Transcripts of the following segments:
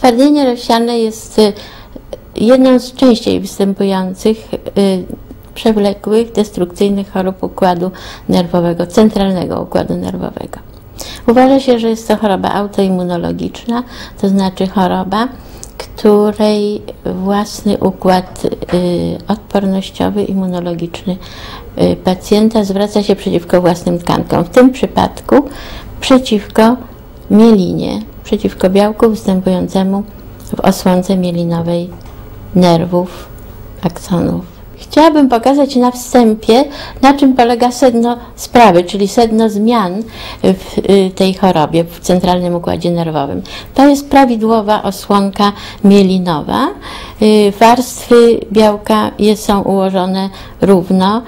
Stwardnienie rozsiane jest jedną z częściej występujących przewlekłych, destrukcyjnych chorób układu nerwowego, centralnego układu nerwowego. Uważa się, że jest to choroba autoimmunologiczna, to znaczy choroba, której własny układ odpornościowy, immunologiczny pacjenta zwraca się przeciwko własnym tkankom. W tym przypadku przeciwko mielinie, przeciwko białku występującemu w osłonce mielinowej nerwów, axonów. Chciałabym pokazać na wstępie, na czym polega sedno sprawy, czyli sedno zmian w tej chorobie, w centralnym układzie nerwowym. To jest prawidłowa osłonka mielinowa. Warstwy białka są ułożone równo,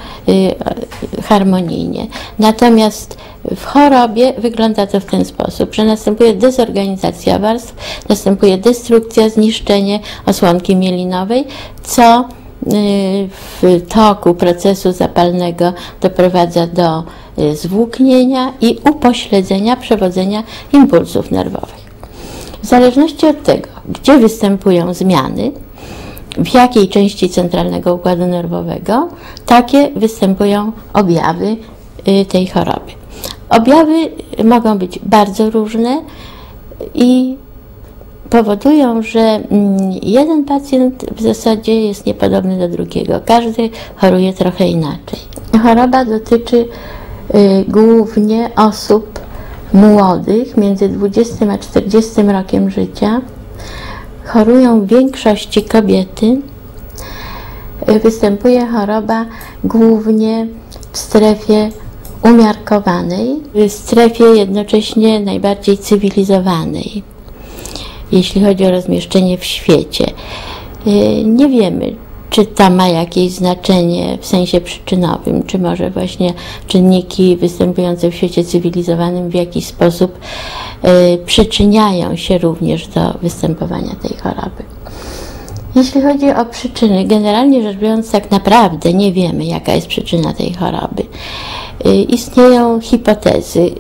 harmonijnie. Natomiast w chorobie wygląda to w ten sposób, że następuje dezorganizacja warstw, następuje destrukcja, zniszczenie osłonki mielinowej, co w toku procesu zapalnego doprowadza do zwłóknienia i upośledzenia przewodzenia impulsów nerwowych. W zależności od tego, gdzie występują zmiany, w jakiej części centralnego układu nerwowego, takie występują objawy tej choroby. Objawy mogą być bardzo różne i powodują, że jeden pacjent w zasadzie jest niepodobny do drugiego. Każdy choruje trochę inaczej. Choroba dotyczy głównie osób młodych, między 20 a 40 rokiem życia. Chorują w większości kobiety. Występuje choroba głównie w strefie umiarkowanej, w strefie jednocześnie najbardziej cywilizowanej, jeśli chodzi o rozmieszczenie w świecie. Nie wiemy, czy to ma jakieś znaczenie w sensie przyczynowym, czy może właśnie czynniki występujące w świecie cywilizowanym w jakiś sposób przyczyniają się również do występowania tej choroby. Jeśli chodzi o przyczyny, generalnie rzecz biorąc, tak naprawdę nie wiemy, jaka jest przyczyna tej choroby. Istnieją hipotezy.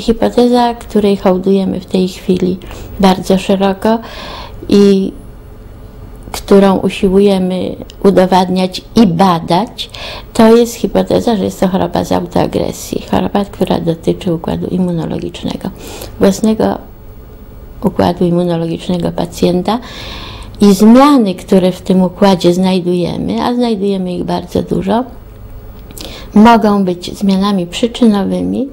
Hipoteza, której hołdujemy w tej chwili bardzo szeroko i którą usiłujemy udowadniać i badać, to jest hipoteza, że jest to choroba z autoagresji, choroba, która dotyczy układu immunologicznego, własnego układu immunologicznego pacjenta i zmiany, które w tym układzie znajdujemy, a znajdujemy ich bardzo dużo, mogą być zmianami przyczynowymi,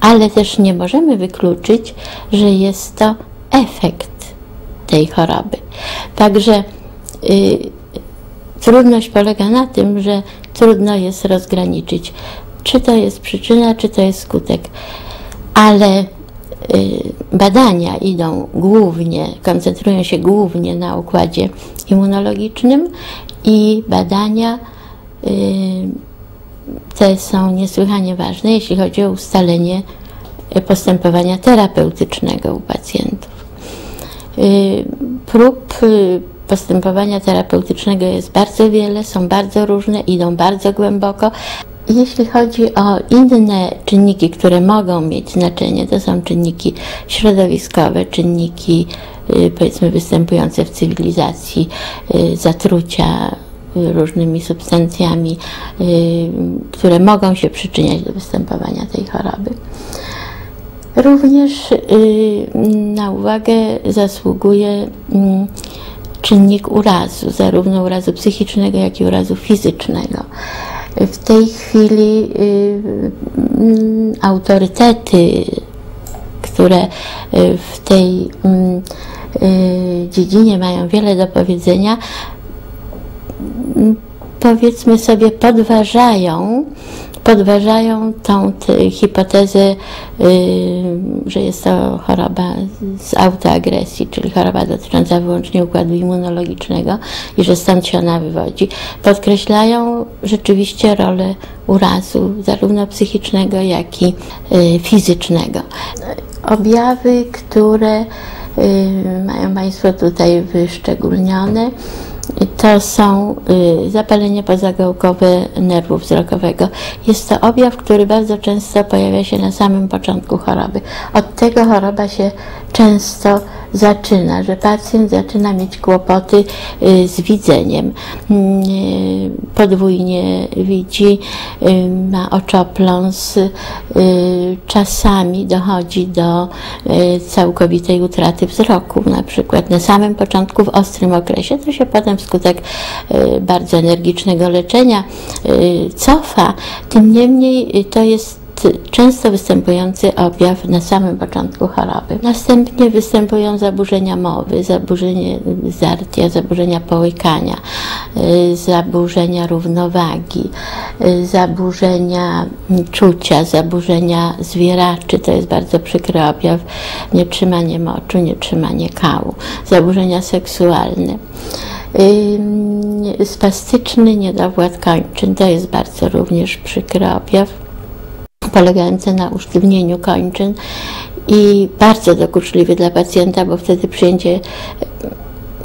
ale też nie możemy wykluczyć, że jest to efekt tej choroby. Także trudność polega na tym, że trudno jest rozgraniczyć, czy to jest przyczyna, czy to jest skutek. Ale badania idą głównie, koncentrują się głównie na układzie immunologicznym i badania te są niesłychanie ważne, jeśli chodzi o ustalenie postępowania terapeutycznego u pacjentów. Prób postępowania terapeutycznego jest bardzo wiele, są bardzo różne, idą bardzo głęboko. Jeśli chodzi o inne czynniki, które mogą mieć znaczenie, to są czynniki środowiskowe, czynniki powiedzmy występujące w cywilizacji, zatrucia różnymi substancjami, które mogą się przyczyniać do występowania tej choroby. Również na uwagę zasługuje czynnik urazu, zarówno urazu psychicznego, jak i urazu fizycznego. W tej chwili autorytety, które w tej dziedzinie mają wiele do powiedzenia, powiedzmy sobie, podważają tą hipotezę, że jest to choroba z autoagresji, czyli choroba dotycząca wyłącznie układu immunologicznego i że stąd się ona wywodzi. Podkreślają rzeczywiście rolę urazu, zarówno psychicznego, jak i fizycznego. Objawy, które mają Państwo tutaj wyszczególnione, to są zapalenie pozagałkowe nerwu wzrokowego. Jest to objaw, który bardzo często pojawia się na samym początku choroby. Od tego choroba się często zaczyna, że pacjent zaczyna mieć kłopoty z widzeniem. Podwójnie widzi, ma oczopląs, czasami dochodzi do całkowitej utraty wzroku, na przykład na samym początku w ostrym okresie, to się potem wskutek bardzo energicznego leczenia cofa. Tym niemniej to jest często występujący objaw na samym początku choroby. Następnie występują zaburzenia mowy, zaburzenie zartia, zaburzenia połykania, zaburzenia równowagi, zaburzenia czucia, zaburzenia zwieraczy, to jest bardzo przykry objaw, nietrzymanie moczu, nietrzymanie kału, zaburzenia seksualne. Spastyczny niedowład kończyn, to jest bardzo również przykry objaw, polegające na usztywnieniu kończyn i bardzo dokuczliwy dla pacjenta, bo wtedy przyjęcie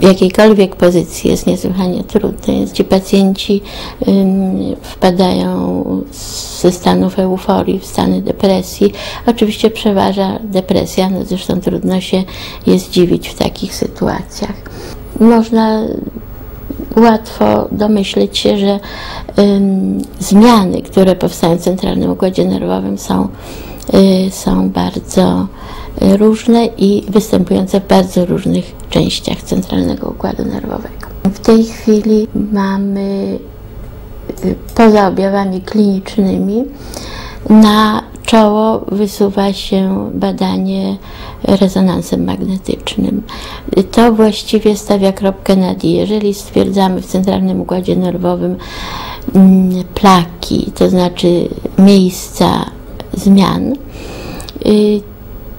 jakiejkolwiek pozycji jest niesłychanie trudne. Ci pacjenci wpadają ze stanów euforii w stany depresji. Oczywiście przeważa depresja, no zresztą trudno się jest dziwić w takich sytuacjach. Można łatwo domyśleć się, że zmiany, które powstają w centralnym układzie nerwowym są bardzo różne i występujące w bardzo różnych częściach centralnego układu nerwowego. W tej chwili mamy poza objawami klinicznymi na czoło wysuwa się badanie rezonansem magnetycznym. To właściwie stawia kropkę nad i. Jeżeli stwierdzamy w centralnym układzie nerwowym plaki, to znaczy miejsca zmian,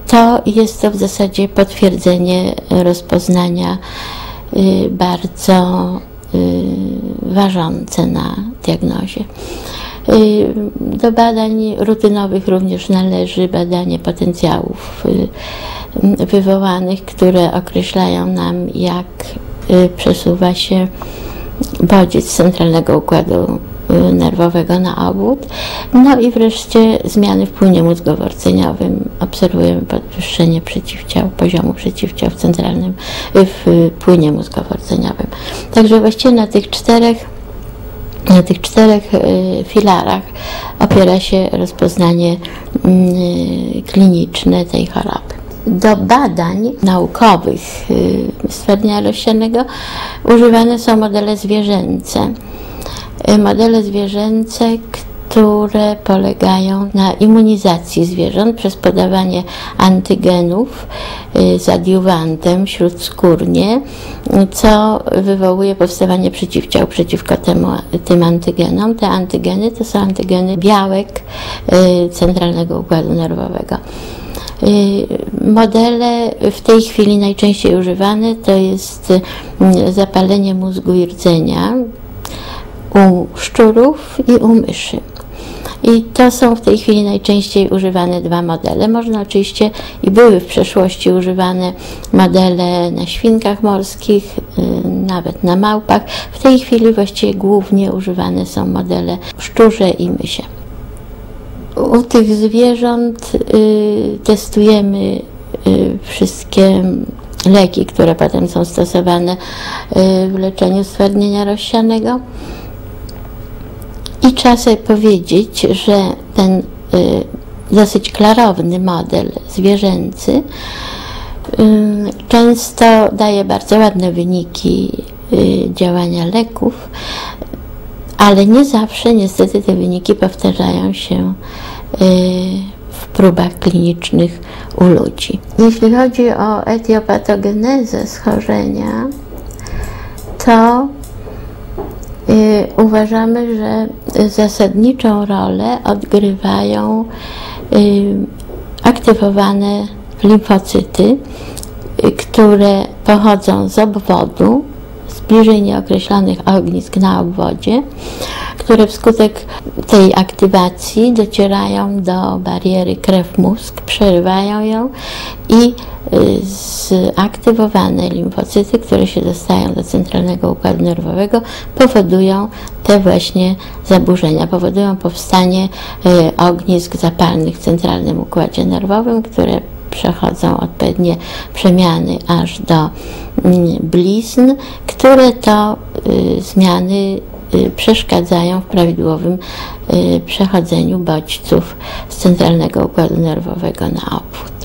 to jest to w zasadzie potwierdzenie rozpoznania bardzo ważące na diagnozie. Do badań rutynowych również należy badanie potencjałów wywołanych, które określają nam, jak przesuwa się bodziec centralnego układu nerwowego na obwód. No i wreszcie zmiany w płynie mózgowo-rdzeniowym. Obserwujemy podwyższenie przeciwciał, poziomu przeciwciał w centralnym, w płynie mózgowo-rdzeniowym. Także właściwie na tych czterech filarach opiera się rozpoznanie kliniczne tej choroby. Do badań naukowych stwardnienia rozsianego używane są modele zwierzęce. Modele zwierzęce, które polegają na immunizacji zwierząt przez podawanie antygenów z adiuwantem śródskórnie, co wywołuje powstawanie przeciwciał przeciwko tym antygenom. Te antygeny to są antygeny białek centralnego układu nerwowego. Modele w tej chwili najczęściej używane to jest zapalenie mózgu i rdzenia u szczurów i u myszy. I to są w tej chwili najczęściej używane dwa modele. Można oczywiście i były w przeszłości używane modele na świnkach morskich, nawet na małpach. W tej chwili właściwie głównie używane są modele szczurze i mysie. U tych zwierząt testujemy wszystkie leki, które potem są stosowane w leczeniu stwardnienia rozsianego. I trzeba sobie powiedzieć, że ten dosyć klarowny model zwierzęcy często daje bardzo ładne wyniki działania leków, ale nie zawsze niestety te wyniki powtarzają się w próbach klinicznych u ludzi. Jeśli chodzi o etiopatogenezę schorzenia, to uważamy, że zasadniczą rolę odgrywają aktywowane limfocyty, które pochodzą z obwodu, z bliżej nieokreślonych ognisk na obwodzie, które wskutek tej aktywacji docierają do bariery krew-mózg, przerywają ją i zaktywowane limfocyty, które się dostają do centralnego układu nerwowego, powodują te właśnie zaburzenia, powodują powstanie ognisk zapalnych w centralnym układzie nerwowym, które przechodzą odpowiednie przemiany aż do blizn, które to zmiany przeszkadzają w prawidłowym przechodzeniu bodźców z centralnego układu nerwowego na obwód.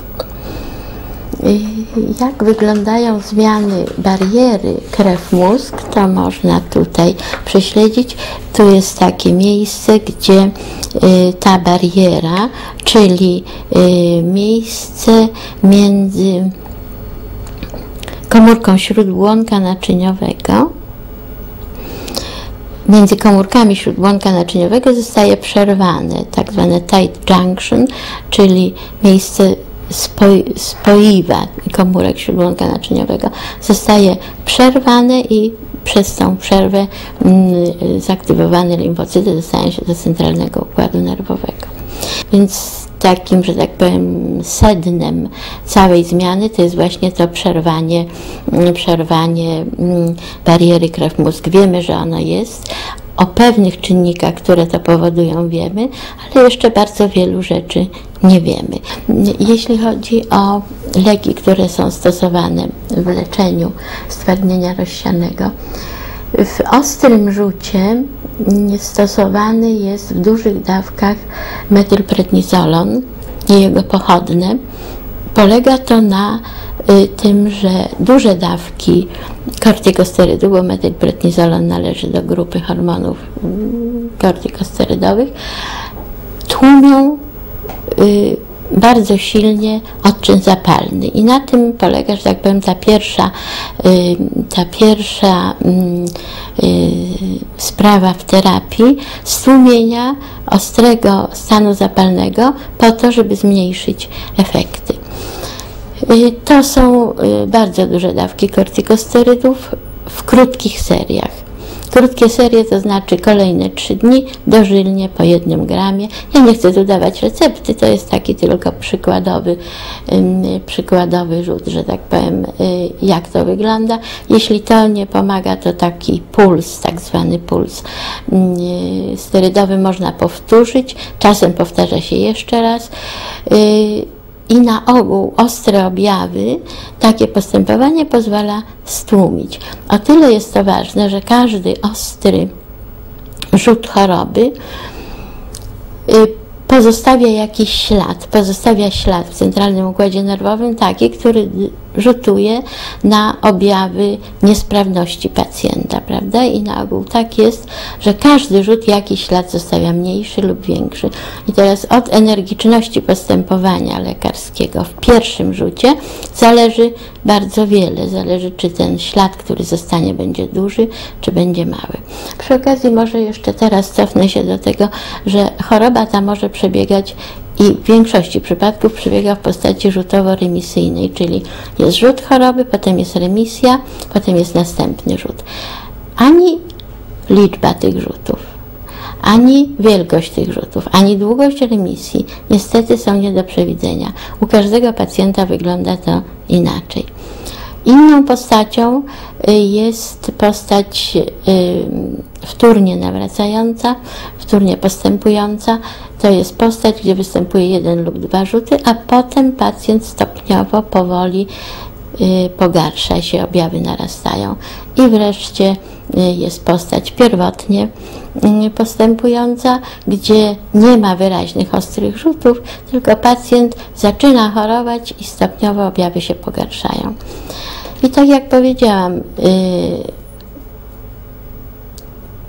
Jak wyglądają zmiany bariery krew-mózg, to można tutaj prześledzić. Tu jest takie miejsce, gdzie ta bariera, czyli miejsce między komórką śródbłonka naczyniowego, między komórkami śródbłonka naczyniowego zostaje przerwane, tak zwane tight junction, czyli miejsce spoiwa komórek śródbłonka naczyniowego zostaje przerwane i przez tą przerwę zaktywowane limfocyty dostają się do centralnego układu nerwowego. Więc takim, że tak powiem, sednem całej zmiany to jest właśnie to przerwanie bariery krew-mózg. Wiemy, że ono jest. O pewnych czynnikach, które to powodują, wiemy, ale jeszcze bardzo wielu rzeczy nie wiemy. Jeśli chodzi o leki, które są stosowane w leczeniu stwardnienia rozsianego, w ostrym rzucie stosowany jest w dużych dawkach metylprednizolon i jego pochodne. Polega to na tym, że duże dawki kortykosterydu, bo metylprednizolon należy do grupy hormonów kortykosterydowych, tłumią bardzo silnie odczyn zapalny. I na tym polega, że tak powiem, ta pierwsza sprawa w terapii stłumienia ostrego stanu zapalnego po to, żeby zmniejszyć efekty. To są bardzo duże dawki kortykosterydów w krótkich seriach. Krótkie serie to znaczy kolejne 3 dni, dożylnie po 1 gramie. Ja nie chcę tu dawać recepty, to jest taki tylko przykładowy rzut, że tak powiem, jak to wygląda. Jeśli to nie pomaga, to taki puls, tak zwany puls sterydowy można powtórzyć. Czasem powtarza się jeszcze raz. I na ogół ostre objawy takie postępowanie pozwala stłumić. O tyle jest to ważne, że każdy ostry rzut choroby pozostawia jakiś ślad, pozostawia ślad w centralnym układzie nerwowym taki, który rzutuje na objawy niesprawności pacjenta, prawda? I na ogół tak jest, że każdy rzut jakiś ślad zostawia mniejszy lub większy. I teraz od energiczności postępowania lekarskiego w pierwszym rzucie zależy bardzo wiele. Zależy, czy ten ślad, który zostanie, będzie duży, czy będzie mały. Przy okazji może jeszcze teraz cofnę się do tego, że choroba ta może przebiegać i w większości przypadków przebiega w postaci rzutowo-remisyjnej, czyli jest rzut choroby, potem jest remisja, potem jest następny rzut. Ani liczba tych rzutów, ani wielkość tych rzutów, ani długość remisji niestety są nie do przewidzenia. U każdego pacjenta wygląda to inaczej. Inną postacią jest postać wtórnie nawracająca, wtórnie postępująca. To jest postać, gdzie występuje 1 lub 2 rzuty, a potem pacjent stopniowo, powoli pogarsza się, objawy narastają. I wreszcie jest postać pierwotnie postępująca, gdzie nie ma wyraźnych ostrych rzutów, tylko pacjent zaczyna chorować i stopniowo objawy się pogarszają. I tak jak powiedziałam,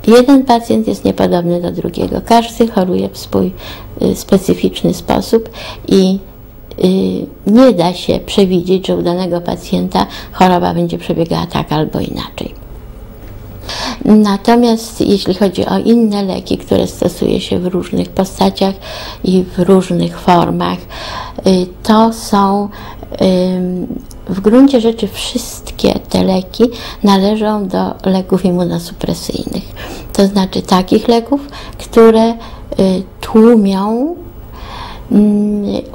jeden pacjent jest niepodobny do drugiego. Każdy choruje w swój specyficzny sposób i nie da się przewidzieć, że u danego pacjenta choroba będzie przebiegała tak albo inaczej. Natomiast jeśli chodzi o inne leki, które stosuje się w różnych postaciach i w różnych formach, to są w gruncie rzeczy wszystkie te leki należą do leków immunosupresyjnych. To znaczy takich leków, które tłumią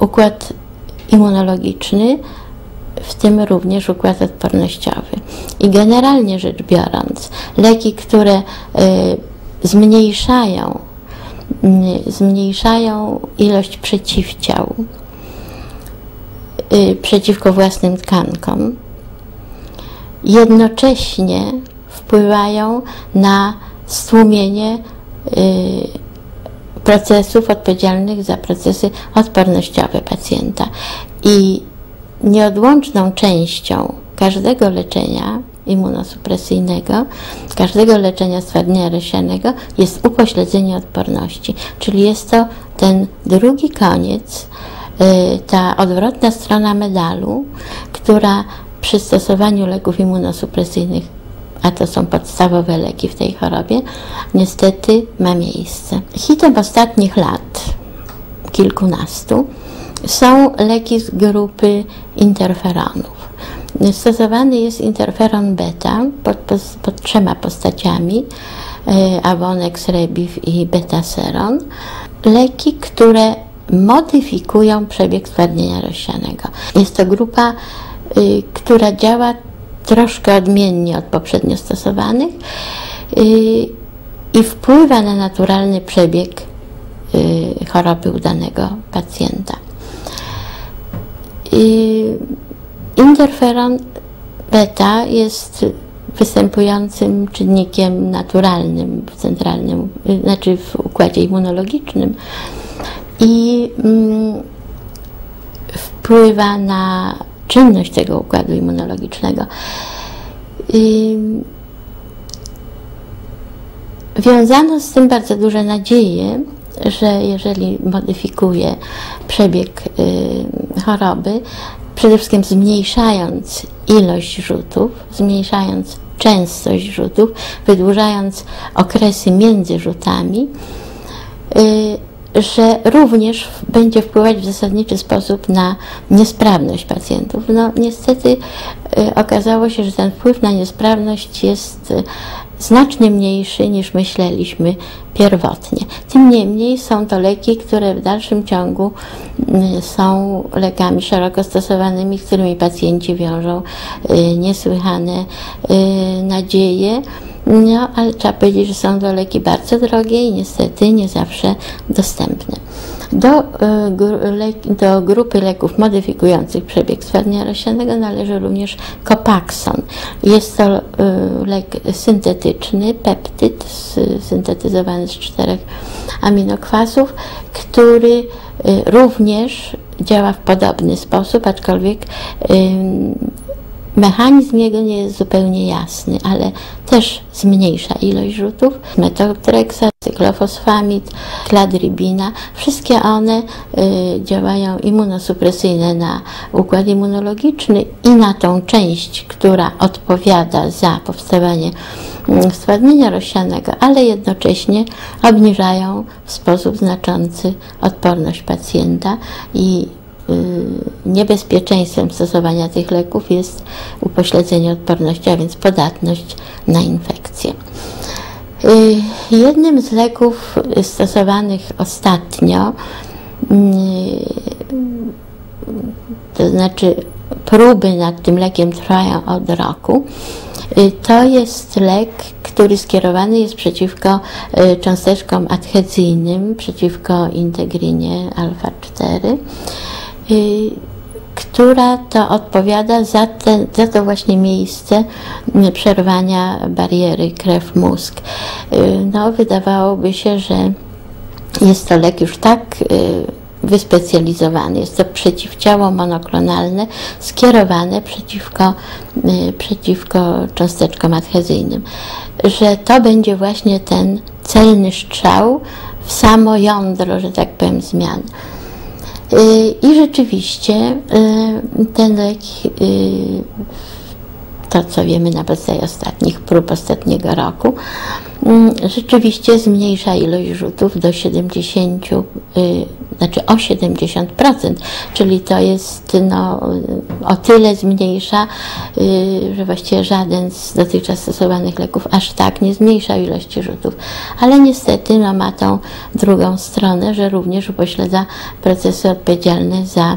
układ immunologiczny, w tym również układ odpornościowy. I generalnie rzecz biorąc, leki, które zmniejszają ilość przeciwciał, przeciwko własnym tkankom, jednocześnie wpływają na stłumienie procesów odpowiedzialnych za procesy odpornościowe pacjenta. I nieodłączną częścią każdego leczenia immunosupresyjnego, każdego leczenia stwardnienia rozsianego jest upośledzenie odporności. Czyli jest to ten drugi koniec, ta odwrotna strona medalu, która przy stosowaniu leków immunosupresyjnych, a to są podstawowe leki w tej chorobie, niestety ma miejsce. Hitem ostatnich lat, kilkunastu, są leki z grupy interferonów. Stosowany jest interferon beta pod trzema postaciami, Avonex, Rebif i Betaseron. Leki, które modyfikują przebieg stwardnienia rozsianego. Jest to grupa, która działa troszkę odmiennie od poprzednio stosowanych i wpływa na naturalny przebieg choroby u danego pacjenta. Interferon beta jest występującym czynnikiem naturalnym w centralnym, znaczy w układzie immunologicznym i wpływa na czynność tego układu immunologicznego. Wiązano z tym bardzo duże nadzieje, że jeżeli modyfikuje przebieg choroby, przede wszystkim zmniejszając ilość rzutów, zmniejszając częstość rzutów, wydłużając okresy między rzutami, że również będzie wpływać w zasadniczy sposób na niesprawność pacjentów. No niestety okazało się, że ten wpływ na niesprawność jest znacznie mniejszy niż myśleliśmy pierwotnie. Tym niemniej są to leki, które w dalszym ciągu są lekami szeroko stosowanymi, z którymi pacjenci wiążą niesłychane nadzieje. No, ale trzeba powiedzieć, że są to leki bardzo drogie i niestety nie zawsze dostępne. Do grupy leków modyfikujących przebieg stwardnienia rozsianego należy również Copaxone. Jest to lek syntetyczny, peptyd syntetyzowany z 4 aminokwasów, który również działa w podobny sposób, aczkolwiek mechanizm jego nie jest zupełnie jasny, ale też zmniejsza ilość rzutów. Metotreksa, cyklofosfamid, kladribina, wszystkie one działają immunosupresyjne na układ immunologiczny i na tą część, która odpowiada za powstawanie stwardnienia rozsianego, ale jednocześnie obniżają w sposób znaczący odporność pacjenta i niebezpieczeństwem stosowania tych leków jest upośledzenie odporności, a więc podatność na infekcje. Jednym z leków stosowanych ostatnio, to znaczy próby nad tym lekiem trwają od roku, to jest lek, który skierowany jest przeciwko cząsteczkom adhezyjnym, przeciwko integrinie alfa-4, która to odpowiada za to właśnie miejsce przerwania bariery krew-mózg. No, wydawałoby się, że jest to lek już tak wyspecjalizowany. Jest to przeciwciało monoklonalne skierowane przeciwko cząsteczkom adhezyjnym. Że to będzie właśnie ten celny strzał w samo jądro, że tak powiem, zmian. I rzeczywiście ten lek, to co wiemy na podstawie ostatnich prób ostatniego roku, rzeczywiście zmniejsza ilość rzutów do 70, znaczy o 70%, czyli to jest no, o tyle zmniejsza, że właściwie żaden z dotychczas stosowanych leków aż tak nie zmniejsza ilości rzutów. Ale niestety no, ma tą drugą stronę, że również upośledza procesy odpowiedzialne za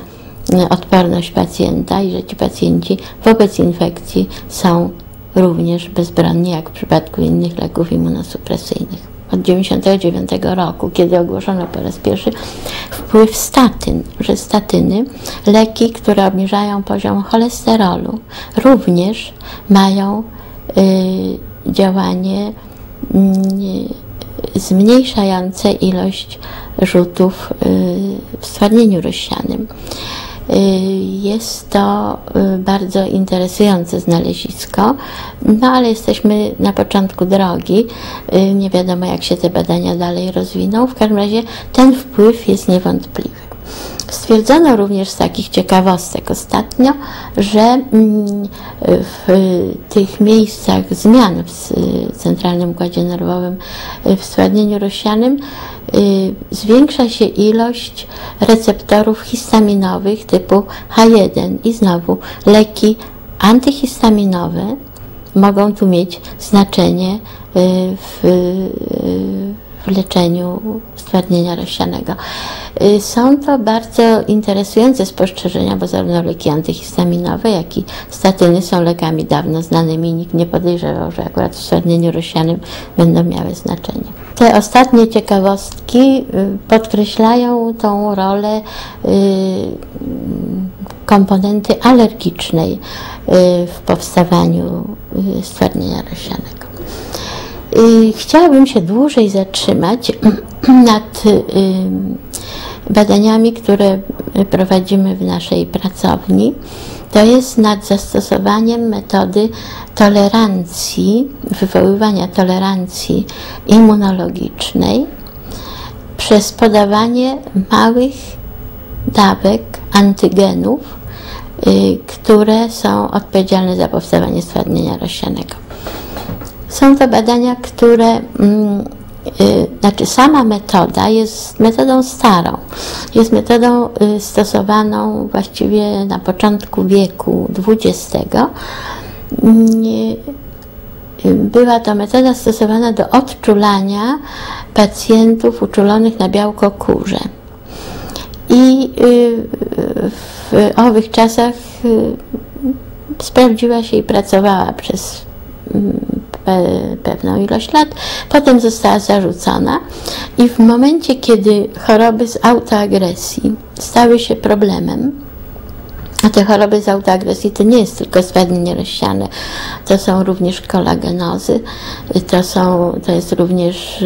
odporność pacjenta i że ci pacjenci wobec infekcji są również bezbronni, jak w przypadku innych leków immunosupresyjnych. od 99 roku, kiedy ogłoszono po raz pierwszy wpływ statyn, że statyny, leki, które obniżają poziom cholesterolu, również mają działanie zmniejszające ilość rzutów w stwardnieniu rozsianym. Jest to bardzo interesujące znalezisko, no ale jesteśmy na początku drogi, nie wiadomo jak się te badania dalej rozwiną, w każdym razie ten wpływ jest niewątpliwy. Stwierdzono również z takich ciekawostek ostatnio, że w tych miejscach zmian w centralnym układzie nerwowym, w stwardnieniu rozsianym zwiększa się ilość receptorów histaminowych typu H1 i znowu leki antyhistaminowe mogą tu mieć znaczenie w leczeniu stwardnienia rozsianego. Są to bardzo interesujące spostrzeżenia, bo zarówno leki antyhistaminowe, jak i statyny są lekami dawno znanymi i nikt nie podejrzewał, że akurat w stwardnieniu rozsianym będą miały znaczenie. Te ostatnie ciekawostki podkreślają tą rolę komponenty alergicznej w powstawaniu stwardnienia rozsianego. Chciałabym się dłużej zatrzymać nad badaniami, które prowadzimy w naszej pracowni. To jest nad zastosowaniem metody tolerancji, wywoływania tolerancji immunologicznej przez podawanie małych dawek antygenów, które są odpowiedzialne za powstawanie stwardnienia rozsianego. Są to badania, które, znaczy sama metoda jest metodą starą, jest metodą stosowaną właściwie na początku wieku XX. Była to metoda stosowana do odczulania pacjentów uczulonych na białkokurze. I w owych czasach sprawdziła się i pracowała przez pewną ilość lat, potem została zarzucona i w momencie, kiedy choroby z autoagresji stały się problemem, a te choroby z autoagresji to nie jest tylko stwardnienie rozsiane, to są również kolagenozy, to jest również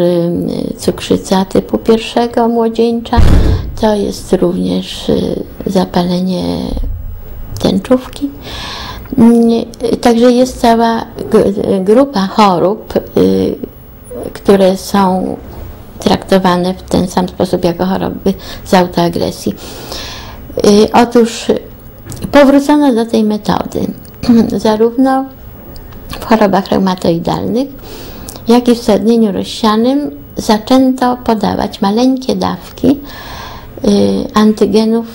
cukrzyca typu 1 młodzieńcza, to jest również zapalenie tęczówki. Także jest cała grupa chorób, które są traktowane w ten sam sposób jako choroby z autoagresji. Otóż powrócono do tej metody zarówno w chorobach reumatoidalnych, jak i w stwardnieniu rozsianym zaczęto podawać maleńkie dawki antygenów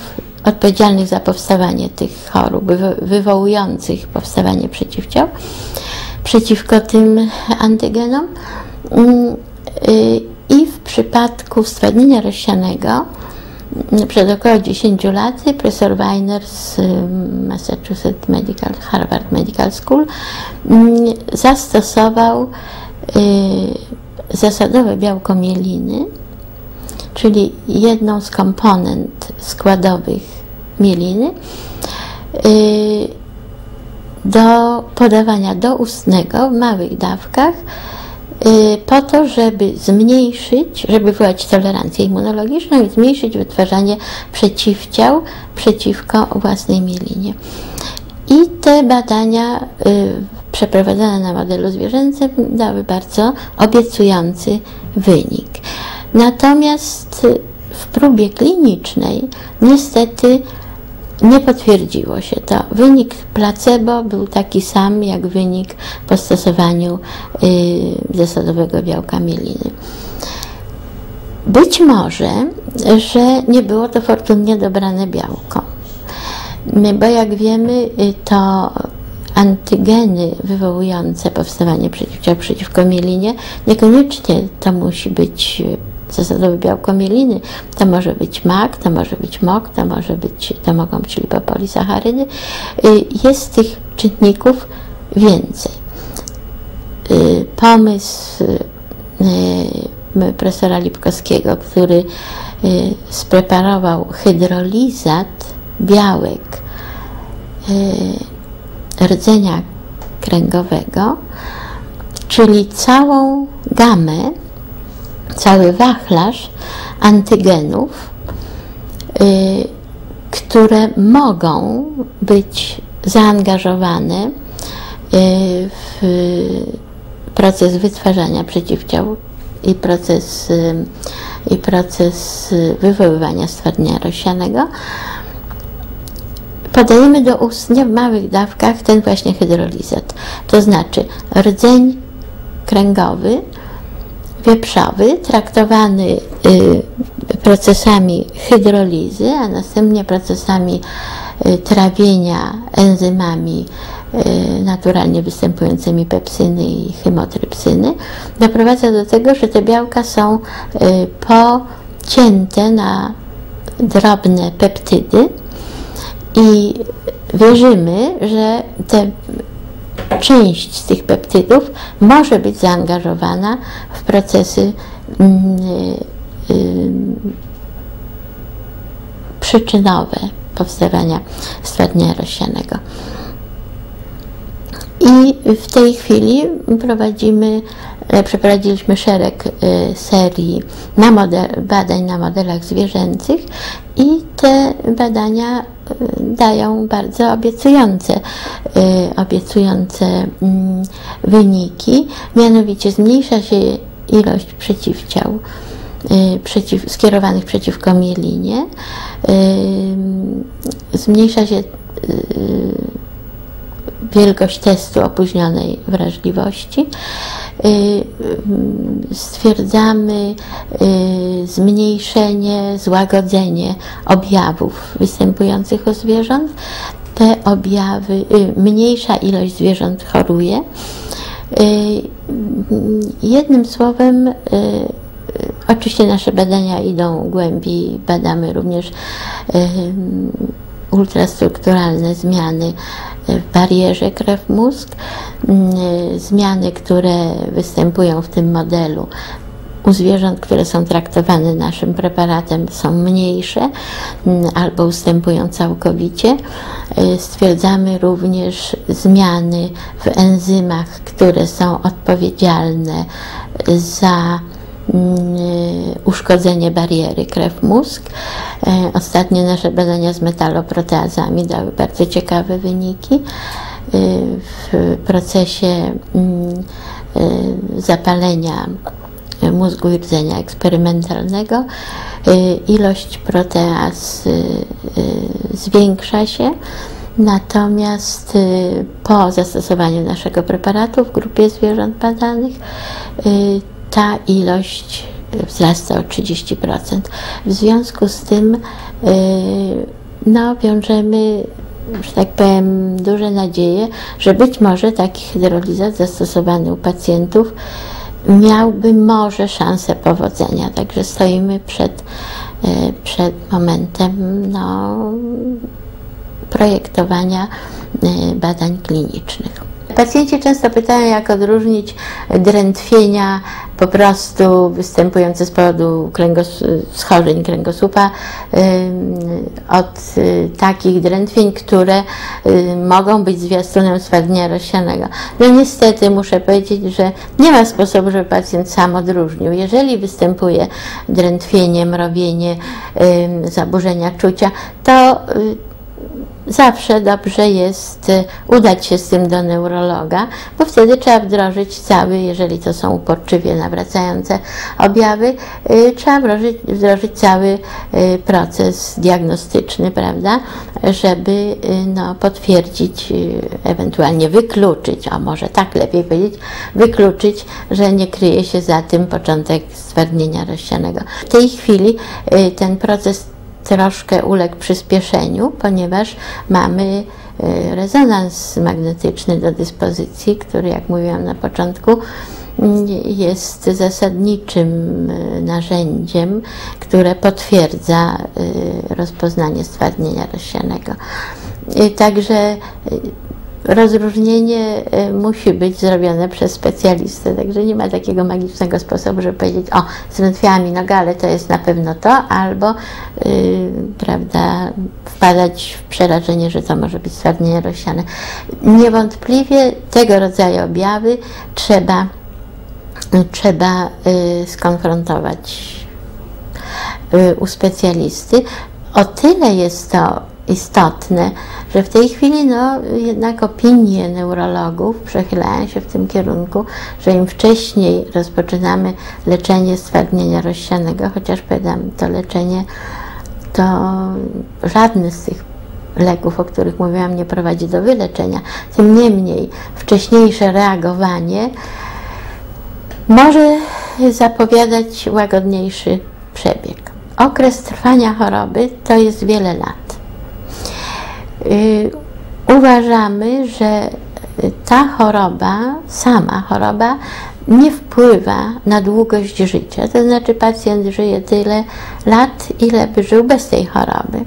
odpowiedzialnych za powstawanie tych chorób, wywołujących powstawanie przeciwciał przeciwko tym antygenom. I w przypadku stwardnienia rozsianego przed około 10 lat profesor Weiner z Harvard Medical School zastosował zasadowe białko mieliny, czyli jedną z komponent składowych mieliny, do podawania doustnego w małych dawkach po to, żeby zmniejszyć, żeby wywołać tolerancję immunologiczną i zmniejszyć wytwarzanie przeciwciał przeciwko własnej mielinie. I te badania przeprowadzone na modelu zwierzęcym dały bardzo obiecujący wynik. Natomiast w próbie klinicznej niestety nie potwierdziło się to. Wynik placebo był taki sam jak wynik po stosowaniu zasadowego białka mieliny. Być może, że nie było to fortunnie dobrane białko, bo jak wiemy to antygeny wywołujące powstawanie przeciwciał przeciwko mielinie, niekoniecznie to musi być zasadowe białko mieliny, to może być mak, to może być mok, to mogą być lipopolisacharydy. Jest tych czynników więcej. Pomysł profesora Lipkowskiego, który spreparował hydrolizat białek rdzenia kręgowego, czyli całą gamę, cały wachlarz antygenów, które mogą być zaangażowane w proces wytwarzania przeciwciał i proces wywoływania stwardnienia rozsianego. Podajemy do ustnie w małych dawkach ten właśnie hydrolizat, to znaczy rdzeń kręgowy, wieprzowy, traktowany procesami hydrolizy, a następnie procesami trawienia enzymami naturalnie występującymi pepsyny i chymotrypsyny, doprowadza do tego, że te białka są pocięte na drobne peptydy i wierzymy, że te część z tych peptydów może być zaangażowana w procesy przyczynowe powstawania stwardnienia rozsianego. I w tej chwili przeprowadziliśmy szereg serii badań na modelach zwierzęcych i te badania dają bardzo obiecujące wyniki, mianowicie zmniejsza się ilość przeciwciał skierowanych przeciwko mielinie, zmniejsza się wielkość testu opóźnionej wrażliwości, stwierdzamy zmniejszenie, złagodzenie objawów występujących u zwierząt. Te objawy, mniejsza ilość zwierząt choruje. Jednym słowem, oczywiście nasze badania idą głębiej, badamy również ultrastrukturalne zmiany w barierze krew-mózg, zmiany, które występują w tym modelu u zwierząt, które są traktowane naszym preparatem, są mniejsze albo ustępują całkowicie. Stwierdzamy również zmiany w enzymach, które są odpowiedzialne za uszkodzenie bariery krew-mózg. Ostatnie nasze badania z metaloproteazami dały bardzo ciekawe wyniki w procesie zapalenia mózgu i rdzenia eksperymentalnego. Ilość proteaz zwiększa się, natomiast po zastosowaniu naszego preparatu w grupie zwierząt badanych ta ilość wzrasta o 30%. W związku z tym wiążemy, że tak powiem, duże nadzieje, że być może taki hydrolizat zastosowany u pacjentów miałby może szansę powodzenia. Także stoimy przed momentem projektowania badań klinicznych. Pacjenci często pytają, jak odróżnić drętwienia po prostu występujące z powodu schorzeń kręgosłupa od takich drętwień, które mogą być zwiastunem stwardnienia rozsianego. No niestety muszę powiedzieć, że nie ma sposobu, żeby pacjent sam odróżnił. Jeżeli występuje drętwienie, mrowienie, zaburzenia czucia, to zawsze dobrze jest udać się z tym do neurologa, bo wtedy trzeba wdrożyć jeżeli to są uporczywie nawracające objawy, trzeba wdrożyć cały proces diagnostyczny, prawda, żeby potwierdzić, ewentualnie wykluczyć, a może tak lepiej powiedzieć, wykluczyć, że nie kryje się za tym początek stwardnienia rozsianego. W tej chwili ten proces troszkę uległ przyspieszeniu, ponieważ mamy rezonans magnetyczny do dyspozycji, który, jak mówiłam na początku, jest zasadniczym narzędziem, które potwierdza rozpoznanie stwardnienia rozsianego. Także rozróżnienie musi być zrobione przez specjalistę, także nie ma takiego magicznego sposobu, żeby powiedzieć, o, zmętwiała mi noga, ale to jest na pewno to, albo prawda, wpadać w przerażenie, że to może być stwardnienie rozsiane. Niewątpliwie tego rodzaju objawy trzeba skonfrontować u specjalisty. O tyle jest to istotne, że w tej chwili no, jednak opinie neurologów przechylają się w tym kierunku, że im wcześniej rozpoczynamy leczenie stwardnienia rozsianego, chociaż powiadam, to leczenie to żadne z tych leków, o których mówiłam, nie prowadzi do wyleczenia. Tym niemniej wcześniejsze reagowanie może zapowiadać łagodniejszy przebieg. Okres trwania choroby to jest wiele lat. Uważamy, że ta choroba, sama choroba, nie wpływa na długość życia. To znaczy pacjent żyje tyle lat, ile by żył bez tej choroby.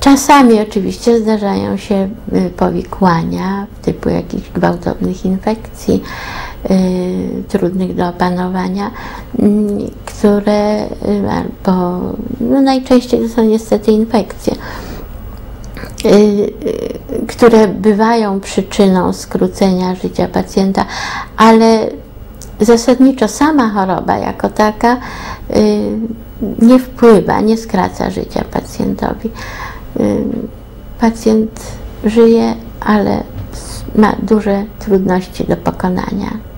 Czasami oczywiście zdarzają się powikłania typu jakichś gwałtownych infekcji, trudnych do opanowania, które albo no najczęściej to są niestety infekcje, które bywają przyczyną skrócenia życia pacjenta, ale zasadniczo sama choroba jako taka nie wpływa, nie skraca życia pacjentowi. Pacjent żyje, ale ma duże trudności do pokonania.